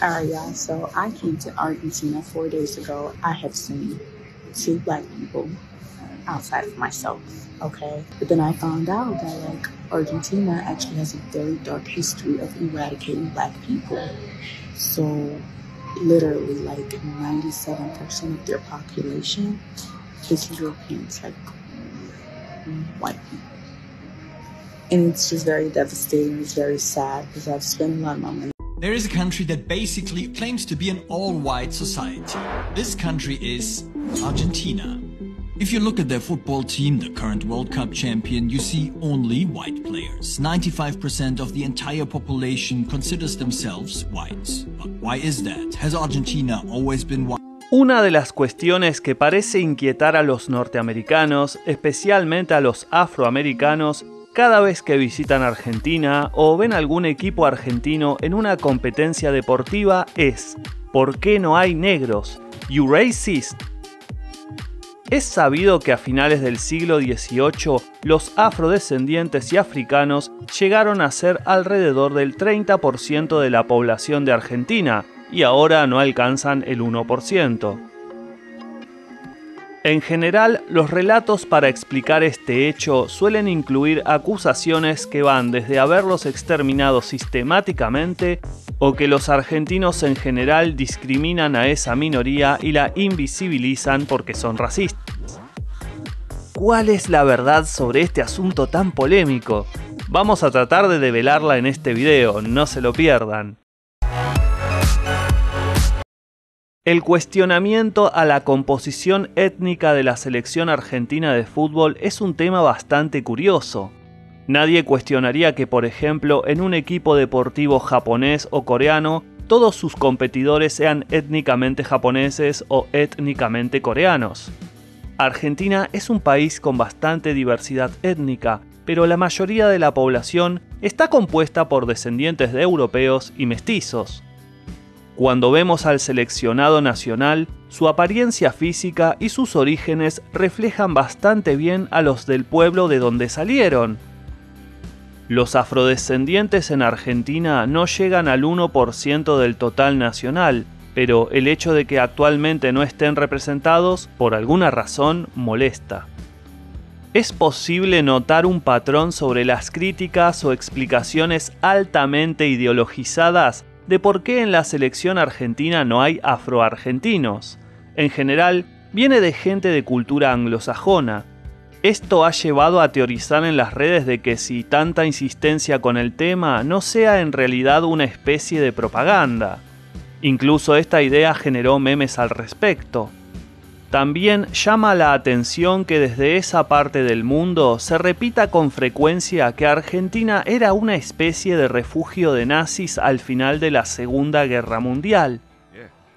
All right, y'all, so I came to Argentina 4 days ago. I have seen 2 black people outside of myself, okay? But then I found out that, like, Argentina actually has a very dark history of eradicating black people. So literally, like, 97% of their population is Europeans, like, white people. And it's just very devastating. It's very sad because I've spent a lot of my money. There is a country that basically claims to be an all-white society. This country is Argentina. If you look at their football team, the current World Cup champion, you see only white players. 95% of the entire population considers themselves white. But why is that? Has Argentina always been white? Una de las cuestiones que parece inquietar a los norteamericanos, especialmente a los afroamericanos, cada vez que visitan Argentina o ven algún equipo argentino en una competencia deportiva es ¿por qué no hay negros? You racist. Es sabido que a finales del siglo XVIII los afrodescendientes y africanos llegaron a ser alrededor del 30% de la población de Argentina y ahora no alcanzan el 1%. En general, los relatos para explicar este hecho suelen incluir acusaciones que van desde haberlos exterminado sistemáticamente o que los argentinos en general discriminan a esa minoría y la invisibilizan porque son racistas. ¿Cuál es la verdad sobre este asunto tan polémico? Vamos a tratar de develarla en este video, no se lo pierdan. El cuestionamiento a la composición étnica de la selección argentina de fútbol es un tema bastante curioso. Nadie cuestionaría que, por ejemplo, en un equipo deportivo japonés o coreano, todos sus competidores sean étnicamente japoneses o étnicamente coreanos. Argentina es un país con bastante diversidad étnica, pero la mayoría de la población está compuesta por descendientes de europeos y mestizos. Cuando vemos al seleccionado nacional, su apariencia física y sus orígenes reflejan bastante bien a los del pueblo de donde salieron. Los afrodescendientes en Argentina no llegan al 1% del total nacional, pero el hecho de que actualmente no estén representados, por alguna razón, molesta. Es posible notar un patrón sobre las críticas o explicaciones altamente ideologizadas de por qué en la selección argentina no hay afroargentinos. En general, viene de gente de cultura anglosajona. Esto ha llevado a teorizar en las redes de que si tanta insistencia con el tema no sea en realidad una especie de propaganda. Incluso esta idea generó memes al respecto. También llama la atención que desde esa parte del mundo se repita con frecuencia que Argentina era una especie de refugio de nazis al final de la Segunda Guerra Mundial.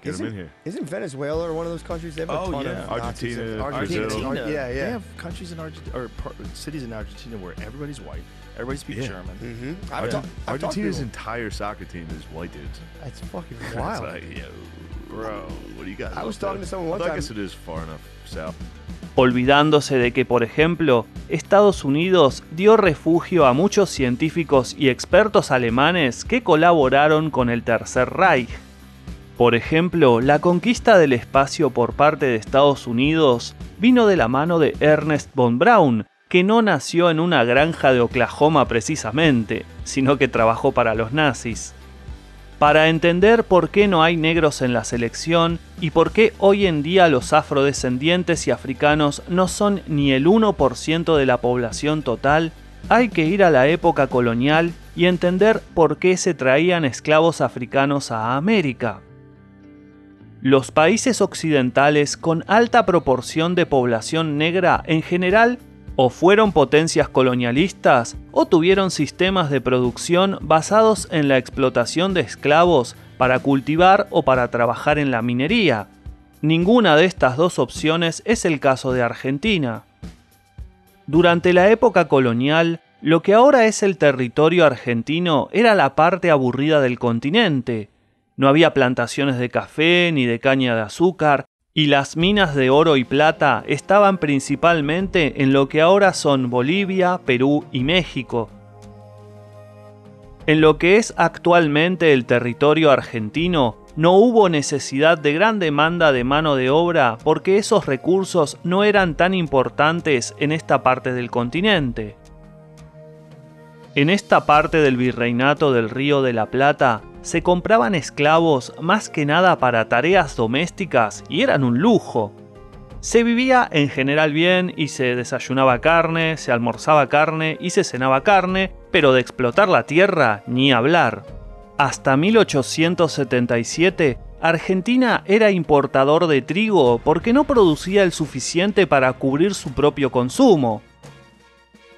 Isn't Venezuela one of those countries that have a ton of Nazis? Argentina. They have countries in Argentina, or cities in Argentina where everybody's white, everybody speaks German. Argentina's entire soccer team is white dudes. That's fucking wild. Bro, what do you got? I was talking to someone one time. I guess it is far enough south. Olvidándose de que, por ejemplo, Estados Unidos dio refugio a muchos científicos y expertos alemanes que colaboraron con el Tercer Reich. Por ejemplo, la conquista del espacio por parte de Estados Unidos vino de la mano de Ernest von Braun, que no nació en una granja de Oklahoma precisamente, sino que trabajó para los nazis. Para entender por qué no hay negros en la selección y por qué hoy en día los afrodescendientes y africanos no son ni el 1% de la población total, hay que ir a la época colonial y entender por qué se traían esclavos africanos a América. Los países occidentales con alta proporción de población negra en general o fueron potencias colonialistas o tuvieron sistemas de producción basados en la explotación de esclavos para cultivar o para trabajar en la minería. Ninguna de estas dos opciones es el caso de Argentina. Durante la época colonial, lo que ahora es el territorio argentino era la parte aburrida del continente. No había plantaciones de café ni de caña de azúcar, y las minas de oro y plata estaban principalmente en lo que ahora son Bolivia, Perú y México. En lo que es actualmente el territorio argentino, no hubo necesidad de gran demanda de mano de obra porque esos recursos no eran tan importantes en esta parte del continente. En esta parte del virreinato del Río de la Plata se compraban esclavos más que nada para tareas domésticas y eran un lujo. Se vivía en general bien y se desayunaba carne, se almorzaba carne y se cenaba carne, pero de explotar la tierra ni hablar. Hasta 1877, Argentina era importador de trigo porque no producía el suficiente para cubrir su propio consumo.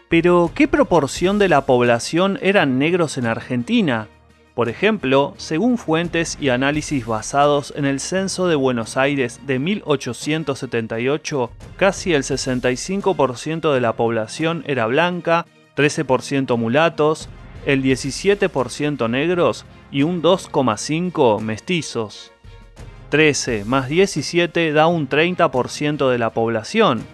Pero, ¿qué proporción de la población eran negros en Argentina? Por ejemplo, según fuentes y análisis basados en el Censo de Buenos Aires de 1878, casi el 65% de la población era blanca, 13% mulatos, el 17% negros y un 2,5% mestizos. 13 más 17 da un 30% de la población.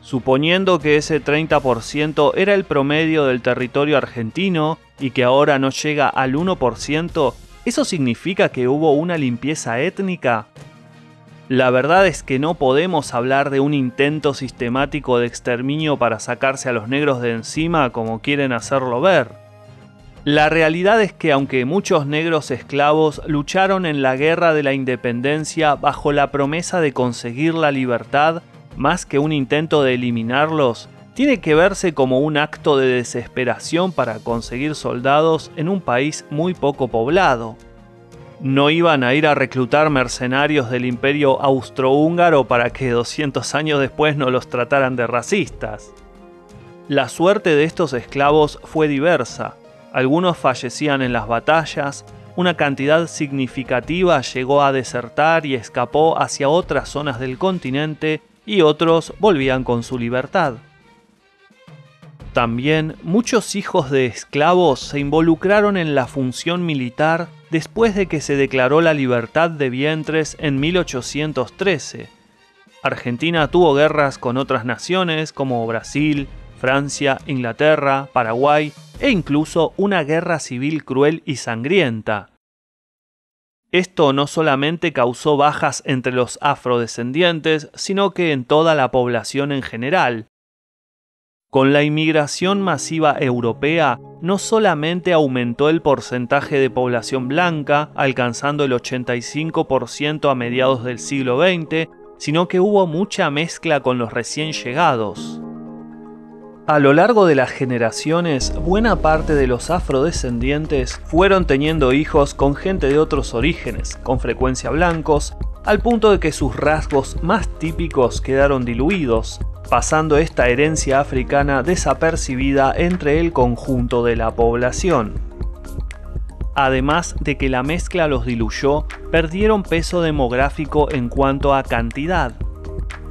Suponiendo que ese 30% era el promedio del territorio argentino y que ahora no llega al 1%, ¿eso significa que hubo una limpieza étnica? La verdad es que no podemos hablar de un intento sistemático de exterminio para sacarse a los negros de encima como quieren hacerlo ver. La realidad es que aunque muchos negros esclavos lucharon en la Guerra de la Independencia bajo la promesa de conseguir la libertad, más que un intento de eliminarlos, tiene que verse como un acto de desesperación para conseguir soldados en un país muy poco poblado. No iban a ir a reclutar mercenarios del Imperio Austrohúngaro para que 200 años después no los trataran de racistas. La suerte de estos esclavos fue diversa. Algunos fallecían en las batallas, una cantidad significativa llegó a desertar y escapó hacia otras zonas del continente y otros volvían con su libertad. También muchos hijos de esclavos se involucraron en la función militar después de que se declaró la libertad de vientres en 1813. Argentina tuvo guerras con otras naciones como Brasil, Francia, Inglaterra, Paraguay e incluso una guerra civil cruel y sangrienta. Esto no solamente causó bajas entre los afrodescendientes, sino que en toda la población en general. Con la inmigración masiva europea, no solamente aumentó el porcentaje de población blanca, alcanzando el 85% a mediados del siglo XX, sino que hubo mucha mezcla con los recién llegados. A lo largo de las generaciones, buena parte de los afrodescendientes fueron teniendo hijos con gente de otros orígenes, con frecuencia blancos, al punto de que sus rasgos más típicos quedaron diluidos, pasando esta herencia africana desapercibida entre el conjunto de la población. Además de que la mezcla los diluyó, perdieron peso demográfico en cuanto a cantidad.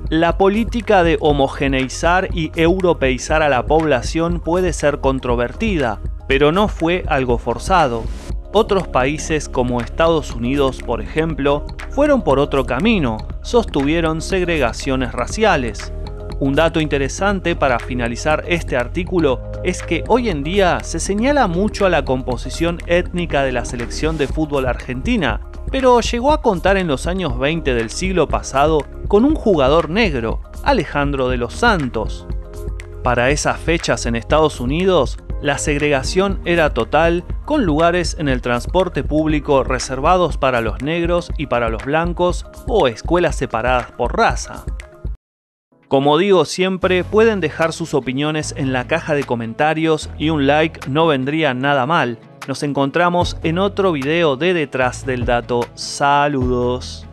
La política de homogeneizar y europeizar a la población puede ser controvertida, pero no fue algo forzado. Otros países como Estados Unidos, por ejemplo, fueron por otro camino, sostuvieron segregaciones raciales. Un dato interesante para finalizar este artículo es que hoy en día se señala mucho a la composición étnica de la selección de fútbol argentina, pero llegó a contar en los años 20 del siglo pasado con un jugador negro, Alejandro de los Santos. Para esas fechas en Estados Unidos, la segregación era total, con lugares en el transporte público reservados para los negros y para los blancos, o escuelas separadas por raza. Como digo siempre, pueden dejar sus opiniones en la caja de comentarios y un like no vendría nada mal. Nos encontramos en otro video de Detrás del Dato. Saludos.